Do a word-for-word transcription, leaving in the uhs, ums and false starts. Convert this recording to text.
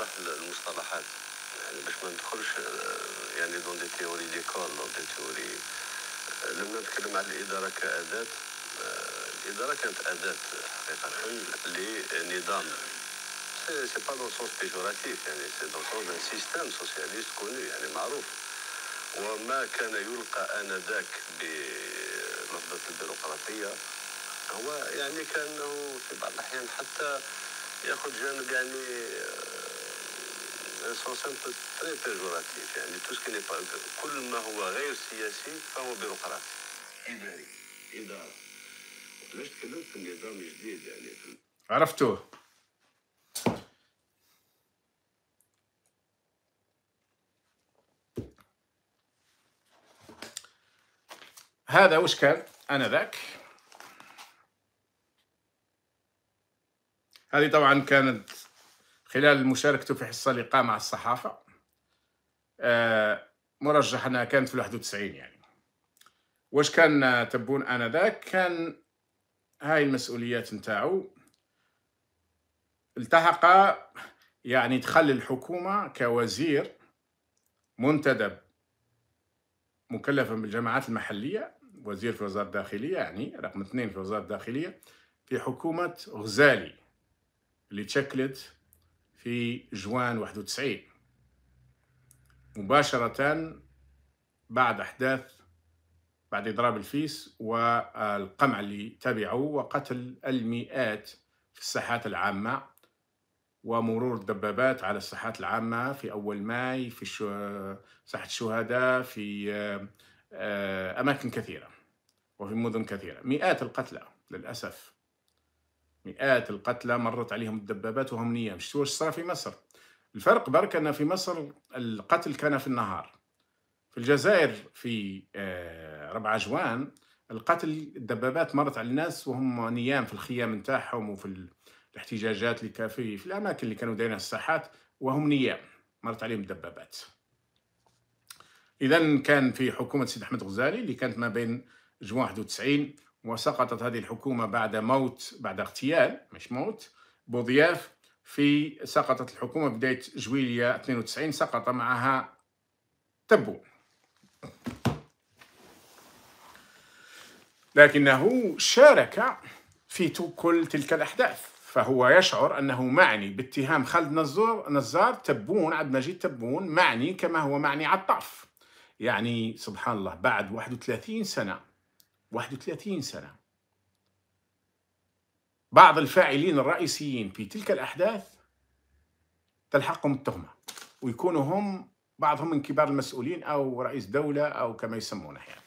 أهل المصطلحات يعني باش ما ندخلش يعني دون دي تيوري ديكول دون دي تيوري. لما نتكلم على الإدارة كأداة، الإدارة كانت أداة حقيقة لنظام، سي با دون سونس بيجوراتيف يعني، سي دون سونس دان سيستام سوسياليست كونو يعني معروف، وما كان يلقى آنذاك بلفظة البيروقراطية هو يعني كأنه في بعض الأحيان حتى ياخذ جانب يعني سونس ان بو تري بيجوراتيف يعني توسكي ني با، كل ما هو غير سياسي فهو بيروقراطي إداري إدارة. علاش تكلمت في النظام الجديد يعني في... عرفتوه هذا واش كان آنذاك. هذه طبعا كانت خلال مشاركته في حصة لقاء مع الصحافة، آه مرجح أنها كانت في واحد وتسعين يعني. واش كان تبون آنذاك؟ كان هاي المسؤوليات نتاعو، التحق يعني دخل الحكومة كوزير منتدب مكلفا بالجماعات المحلية، وزير في وزارة الداخلية يعني رقم اثنين في وزارة الداخلية في حكومة غزالي اللي تشكلت في جوان واحد وتسعين مباشرة بعد أحداث بعد إضراب الفيس والقمع اللي تبعوه وقتل المئات في الساحات العامة ومرور الدبابات على الساحات العامة في أول ماي، في ساحة الشهداء، في أماكن كثيرة وفي مدن كثيرة. مئات القتلى للأسف، مئات القتلى مرت عليهم الدبابات وهم نيام. شفتوا واش صار في مصر؟ الفرق برك أن في مصر القتل كان في النهار، في الجزائر في ربعة جوان القتل الدبابات مرت على الناس وهم نيام في الخيام نتاعهم وفي الاحتجاجات اللي كان في في الأماكن اللي كانوا دايرينها الساحات وهم نيام مرت عليهم الدبابات. إذا كان في حكومة سيد أحمد غزالي اللي كانت ما بين جوان واحد وتسعين، وسقطت هذه الحكومة بعد موت بعد اغتيال مش موت بوضياف. في سقطت الحكومة بداية جويلية اثنين وتسعين، سقط معها تبون، لكنه شارك في كل تلك الأحداث، فهو يشعر أنه معني باتهام خالد نزار. نزار تبون عبد المجيد تبون معني كما هو معني عطاف. يعني سبحان الله، بعد واحد وثلاثين سنة، واحد وثلاثين سنة بعض الفاعلين الرئيسيين في تلك الأحداث تلحقهم التهمة ويكونوا هم بعضهم من كبار المسؤولين أو رئيس دولة أو كما يسمونه يعني.